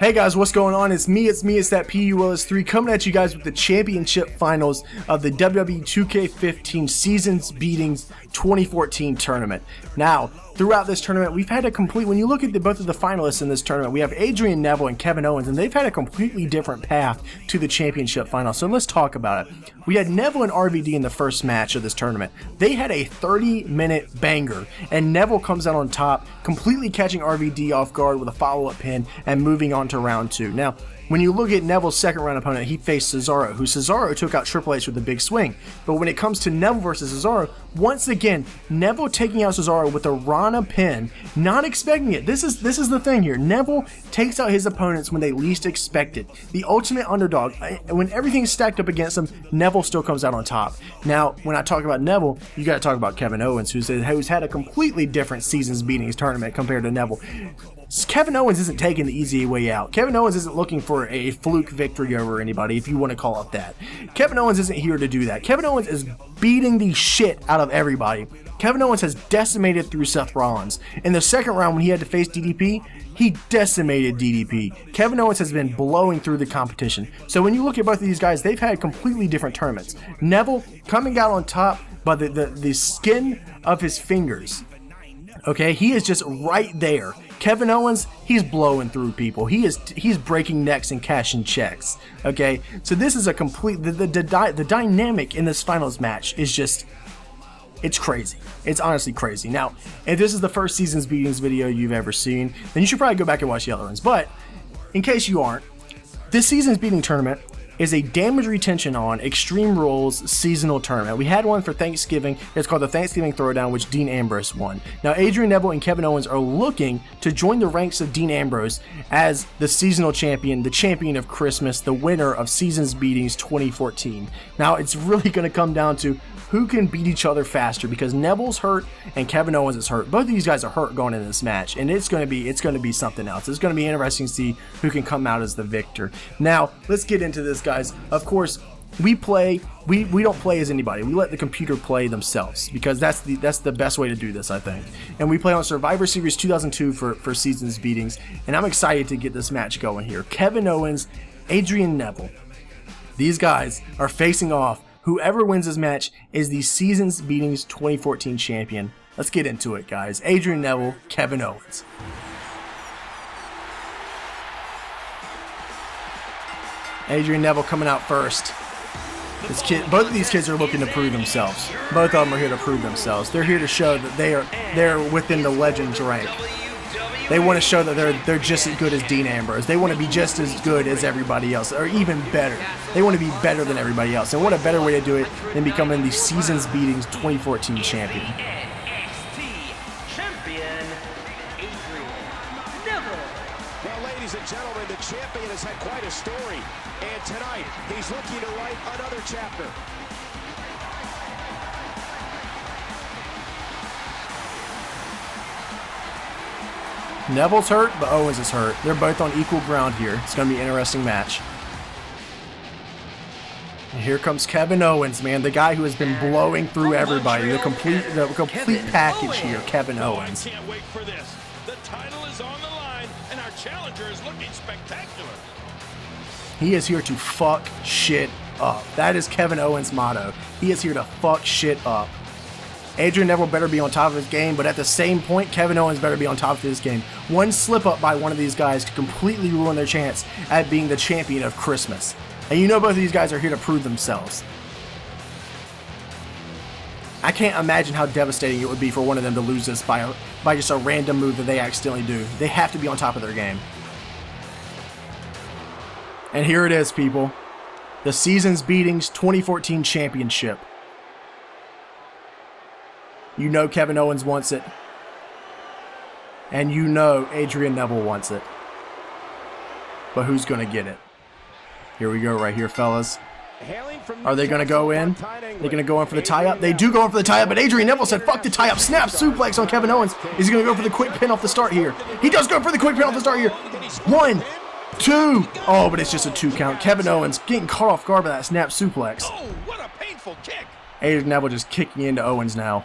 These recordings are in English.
Hey guys, what's going on? It's me, it's that PULS3 coming at you guys with the championship finals of the WWE 2K15 Seasons Beatings 2014 tournament. Now, throughout this tournament, we've had a complete, when you look at both of the finalists in this tournament, we have Adrian Neville and Kevin Owens, and they've had a completely different path to the championship final, so let's talk about it. We had Neville and RVD in the first match of this tournament. They had a 30-minute banger, and Neville comes out on top, completely catching RVD off guard with a follow-up pin and moving on to round two. Now, when you look at Neville's second round opponent, he faced Cesaro, who Cesaro took out Triple H with a big swing. But when it comes to Neville versus Cesaro, once again, Neville taking out Cesaro with a Rana pin, not expecting it. This is the thing here. Neville takes out his opponents when they least expect it. The ultimate underdog. When everything's stacked up against him, Neville still comes out on top. Now, when I talk about Neville, you got to talk about Kevin Owens, who's had a completely different Seasons Beatings tournament compared to Neville. Kevin Owens isn't taking the easy way out. Kevin Owens isn't looking for a fluke victory over anybody, if you want to call it that. Kevin Owens isn't here to do that. Kevin Owens is beating the shit out of everybody. Kevin Owens has decimated through Seth Rollins. In the second round when he had to face DDP, he decimated DDP. Kevin Owens has been blowing through the competition. So when you look at both of these guys, they've had completely different tournaments. Neville coming out on top by the skin of his fingers. Okay, he is just right there. Kevin Owens, he's blowing through people. He's breaking necks and cashing checks. Okay, so this is a complete the dynamic in this finals match is just. It's crazy. It's honestly crazy. Now, if this is the first Seasons Beatings video you've ever seen, then you should probably go back and watch the other ones. But in case you aren't, this Seasons Beating tournament is a damage retention on Extreme Rules seasonal tournament. We had one for Thanksgiving. It's called the Thanksgiving Throwdown, which Dean Ambrose won. Now, Adrian Neville and Kevin Owens are looking to join the ranks of Dean Ambrose as the seasonal champion, the champion of Christmas, the winner of Seasons Beatings 2014. Now, it's really gonna come down to who can beat each other faster, because Neville's hurt and Kevin Owens is hurt. Both of these guys are hurt going into this match, and it's gonna be something else. It's gonna be interesting to see who can come out as the victor. Now, let's get into this, guys. Of course, we don't play as anybody. We let the computer play themselves, because that's the best way to do this, I think. And we play on Survivor Series 2002 for Seasons Beatings, and I'm excited to get this match going here. Kevin Owens, Adrian Neville. These guys are facing off. Whoever wins this match is the Seasons Beatings 2014 champion. Let's get into it, guys. Adrian Neville, Kevin Owens. Adrian Neville coming out first. This kid, both of these kids are looking to prove themselves. Both of them are here to prove themselves. They're here to show that they're within the Legends rank. They want to show that they're just as good as Dean Ambrose. They want to be just as good as everybody else, or even better. They want to be better than everybody else. And what a better way to do it than becoming the Seasons Beatings 2014 champion. Well, ladies and gentlemen, the champion has had quite a story. And tonight, he's looking to write another chapter. Neville's hurt, but Owens is hurt. They're both on equal ground here. It's going to be an interesting match. And here comes Kevin Owens, man, the guy who has been blowing through everybody. The complete package here, Kevin Owens. I can't wait for this. The title is on the line, and our challenger is looking spectacular. He is here to fuck shit up. That is Kevin Owens' motto. He is here to fuck shit up. Adrian Neville better be on top of his game, but at the same point, Kevin Owens better be on top of his game. One slip up by one of these guys could completely ruin their chance at being the champion of Christmas. And you know both of these guys are here to prove themselves. I can't imagine how devastating it would be for one of them to lose this by just a random move that they accidentally do. They have to be on top of their game. And here it is, people. The Seasons Beatings 2014 Championship. You know Kevin Owens wants it. And you know Adrian Neville wants it. But who's going to get it? Here we go right here, fellas. Are they going to go in? They're going to go in for the tie-up. They do go in for the tie-up, but Adrian Neville said, fuck the tie-up. Snap suplex on Kevin Owens. Is he going to go for the quick pin off the start here? He does go for the quick pin off the start here. 1, 2. Oh, but it's just a 2 count. Kevin Owens getting caught off guard by that snap suplex. Oh, what a painful kick. Adrian Neville just kicking into Owens now.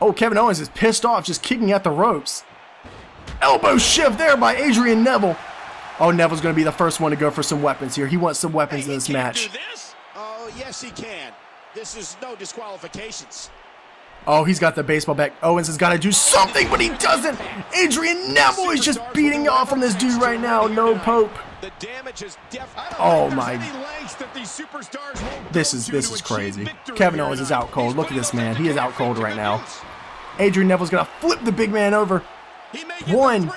Oh, Kevin Owens is pissed off, just kicking at the ropes. Elbow shift there by Adrian Neville. Oh, Neville's going to be the first one to go for some weapons here. He wants some weapons in this match. Oh, yes, he can. This is no disqualifications. Oh, he's got the baseball bat. Owens has got to do something, but he doesn't. Adrian Neville is just beating off from this dude right now. No Pope. Oh, my. This is crazy. Kevin Owens is out cold. Look at this, man. He is out cold right now. Adrian Neville's going to flip the big man over. 1,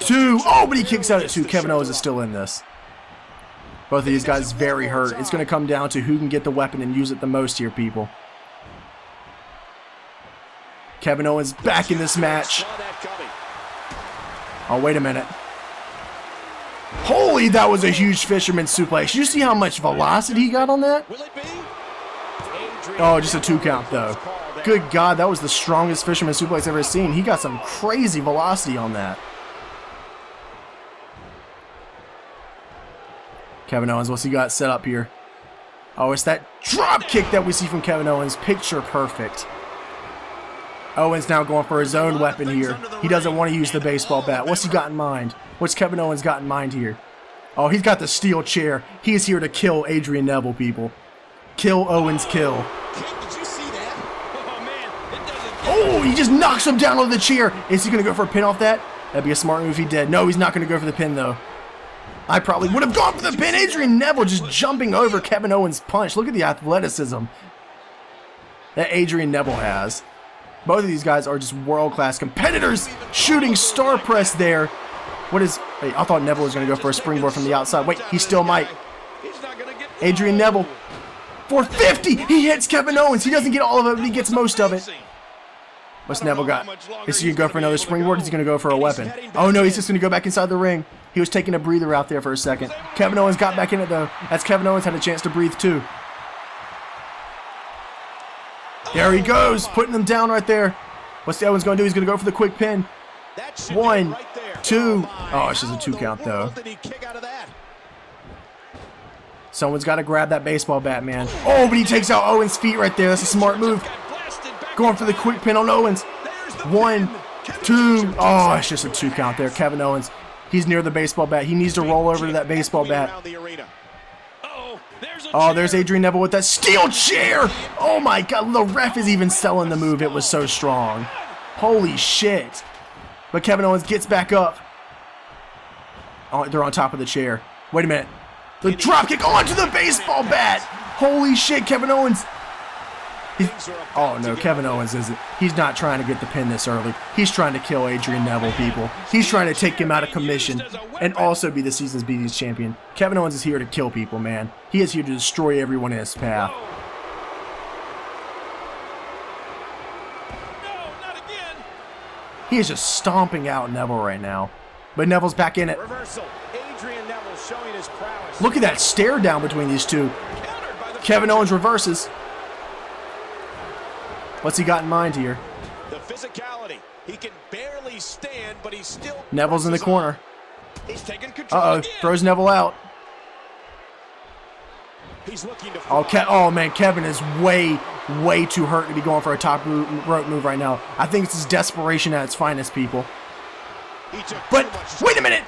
2. Oh, but he kicks out at 2. Kevin Owens is still in this. Both of these guys very hurt. It's going to come down to who can get the weapon and use it the most here, people. Kevin Owens back in this match. Oh, wait a minute. Holy, that was a huge fisherman suplex. You see how much velocity he got on that? Oh, just a 2 count, though. Good God, that was the strongest fisherman suplex I've ever seen. He got some crazy velocity on that. Kevin Owens, what's he got set up here? Oh, it's that drop kick that we see from Kevin Owens. Picture perfect. Owens now going for his own weapon here. He doesn't want to use the baseball bat. What's he got in mind? What's Kevin Owens got in mind here? Oh, he's got the steel chair. He is here to kill Adrian Neville, people. Kill Owens, kill. Oh, he just knocks him down on the chair. Is he going to go for a pin off that? That'd be a smart move if he did. No, he's not going to go for the pin, though. I probably would have gone for the pin. Adrian Neville just jumping over Kevin Owens' punch. Look at the athleticism that Adrian Neville has. Both of these guys are just world-class competitors. Shooting star press there. What is... Wait, I thought Neville was going to go for a springboard from the outside. Wait, he still might. Adrian Neville. 450. He hits Kevin Owens. He doesn't get all of it, but he gets most of it. What's Neville got? Is he going to go for another springboard? Is he going to go for a weapon? Oh, no, he's just going to go back inside the ring. He was taking a breather out there for a second. Kevin Owens got back in it, though. That's Kevin Owens had a chance to breathe, too. There he goes, putting them down right there. What's the Owens going to do? He's going to go for the quick pin. 1, 2. Oh, it's just a 2 count, though. Someone's got to grab that baseball bat, man. Oh, but he takes out Owens' feet right there. That's a smart move. Going for the quick pin on Owens. 1, 2. Oh, it's just a 2 count there. Kevin Owens, he's near the baseball bat. He needs to roll over to that baseball bat. Oh, there's Adrian Neville with that steel chair. Oh, my God. The ref is even selling the move. It was so strong. Holy shit. But Kevin Owens gets back up. Oh, they're on top of the chair. Wait a minute. The dropkick onto the baseball bat. Holy shit, Kevin Owens. Oh, no, Kevin Owens isn't. He's not trying to get the pin this early. He's trying to kill Adrian Neville, people. He's trying to take him out of commission and also be the Seasons Beatings champion. Kevin Owens is here to kill people, man. He is here to destroy everyone in his path. He is just stomping out Neville right now. But Neville's back in it. Look at that stare down between these two. Kevin Owens reverses. What's he got in mind here? The physicality. He can barely stand, but he's still... Neville's in the corner. He's taking control. Uh-oh, throws Neville out. He's looking to... Oh, man, Kevin is way too hurt to be going for a top rope move right now. I think it's his desperation at its finest, people. But wait a minute.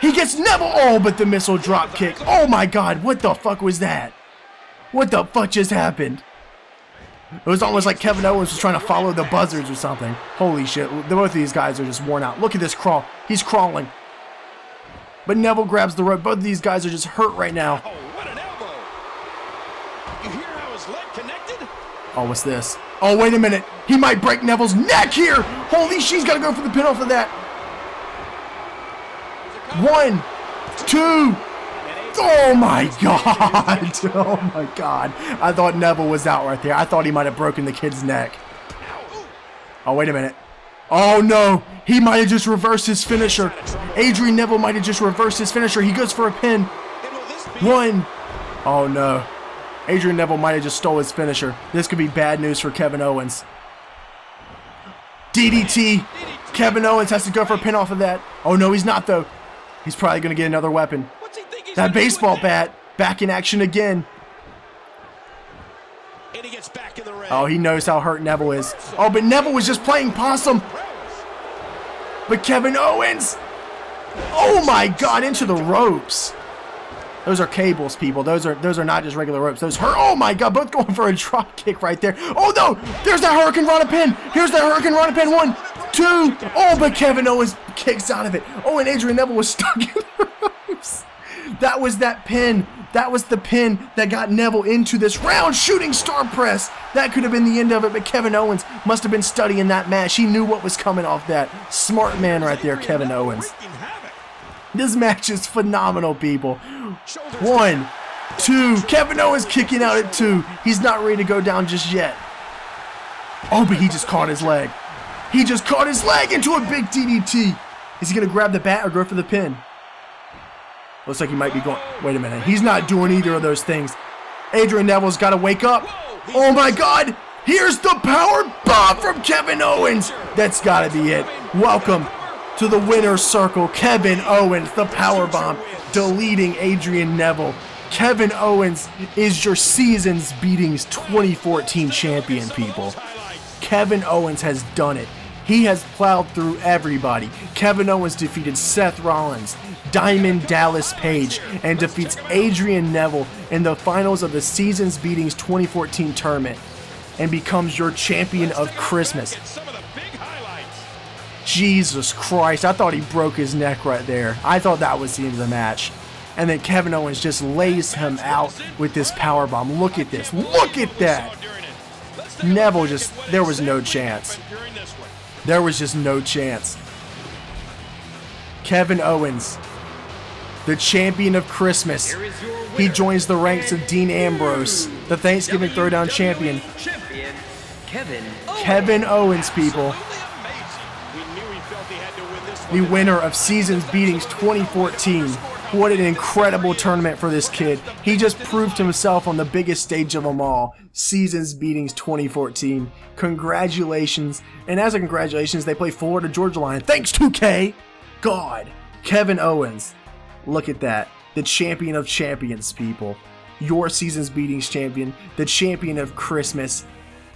He gets Neville. Oh, but the missile drop kick. Oh, my God. What the fuck was that? What the fuck just happened? It was almost like Kevin Owens was trying to follow the buzzards or something. Holy shit. Both of these guys are just worn out. Look at this crawl. He's crawling. But Neville grabs the rope. Both of these guys are just hurt right now. Oh, what an elbow. You hear how his leg connected? Oh, what's this? Oh, wait a minute. He might break Neville's neck here. Holy shit, he's got to go for the pin off of that. 1, 2. Oh, my God. Oh, my God. I thought Neville was out right there. I thought he might have broken the kid's neck. Oh, wait a minute. Oh, no. He might have just reversed his finisher. Adrian Neville might have just reversed his finisher. He goes for a pin. 1. Oh, no. Adrian Neville might have just stole his finisher. This could be bad news for Kevin Owens. DDT. Kevin Owens has to go for a pin off of that. Oh, no, he's not, though. He's probably going to get another weapon. That baseball bat back in action again. And he gets back in the ring. Oh, he knows how hurt Neville is. Oh, but Neville was just playing possum. But Kevin Owens, oh my God, into the ropes. Those are cables, people. Those are not just regular ropes. Those hurt. Oh my God, both going for a drop kick right there. Oh no, there's that Hurricane Rana pin. Here's that Hurricane Rana pin. 1, 2. Oh, but Kevin Owens kicks out of it. Oh, and Adrian Neville was stuck in the ropes. That was that pin. That was the pin that got Neville into this round shooting star press. That could have been the end of it, but Kevin Owens must have been studying that match. He knew what was coming off that. Smart man right there, Kevin Owens. This match is phenomenal, people. 1, 2. Kevin Owens kicking out at 2. He's not ready to go down just yet. Oh, but he just caught his leg. He just caught his leg into a big DDT. Is he going to grab the bat or go for the pin? Looks like he might be going. Wait a minute. He's not doing either of those things. Adrian Neville's got to wake up. Oh, my God. Here's the power bomb from Kevin Owens. That's got to be it. Welcome to the winner's circle. Kevin Owens, the power bomb, deleting Adrian Neville. Kevin Owens is your Seasons Beatings 2014 champion, people. Kevin Owens has done it. He has plowed through everybody. Kevin Owens defeated Seth Rollins, Diamond Dallas Page, and defeats Adrian Neville in the finals of the Seasons Beatings 2014 tournament and becomes your champion of Christmas. Jesus Christ, I thought he broke his neck right there. I thought that was the end of the match. And then Kevin Owens just lays him out with this powerbomb. Look at this. Look at that. Neville just, there was no chance. There was just no chance. Kevin Owens, the champion of Christmas. He joins the ranks of Dean Ambrose, the Thanksgiving Throwdown champion. Kevin Owens, people. The winner of Seasons Beatings 2014. What an incredible tournament for this kid. He just proved himself on the biggest stage of them all. Seasons Beatings 2014. Congratulations. And as a congratulations, they play Florida Georgia Line. Thanks 2K. God. Kevin Owens. Look at that. The champion of champions, people. Your Seasons Beatings champion. The champion of Christmas.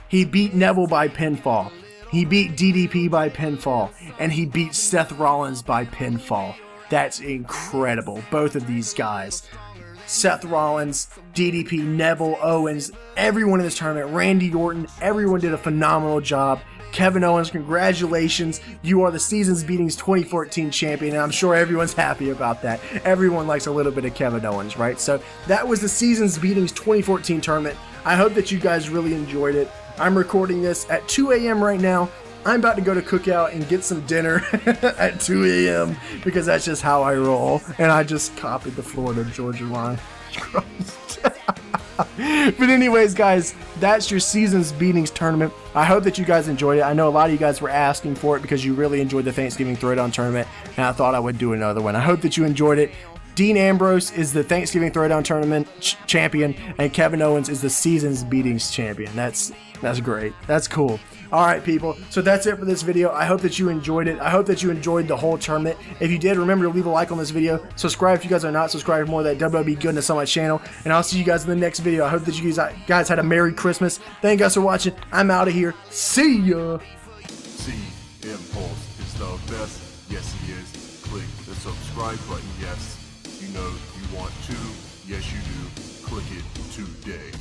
He beat Neville by pinfall. He beat DDP by pinfall. And he beat Seth Rollins by pinfall. That's incredible. Both of these guys, Seth Rollins, DDP, Neville, Owens, everyone in this tournament, Randy Orton, everyone did a phenomenal job. Kevin Owens, congratulations. You are the Seasons Beatings 2014 champion, and I'm sure everyone's happy about that. Everyone likes a little bit of Kevin Owens, right? So that was the Seasons Beatings 2014 tournament. I hope that you guys really enjoyed it. I'm recording this at 2 a.m. right now. I'm about to go to cookout and get some dinner at 2 a.m. because that's just how I roll. And I just copied the Florida Georgia Line. But anyways, guys, that's your Seasons Beatings tournament. I hope that you guys enjoyed it. I know a lot of you guys were asking for it because you really enjoyed the Thanksgiving Throwdown tournament, and I thought I would do another one. I hope that you enjoyed it. Dean Ambrose is the Thanksgiving Throwdown tournament champion, and Kevin Owens is the Seasons Beatings champion. That's great. That's cool. All right, people, so that's it for this video. I hope that you enjoyed it. I hope that you enjoyed the whole tournament. If you did, remember to leave a like on this video. Subscribe if you guys are not subscribed for more of that WWE goodness on my channel. And I'll see you guys in the next video. I hope that you guys had a Merry Christmas. Thank you guys for watching. I'm out of here. See ya. CM Pulse is the best. Yes, he is. Click the subscribe button. Yes, you know you want to. Yes, you do. Click it today.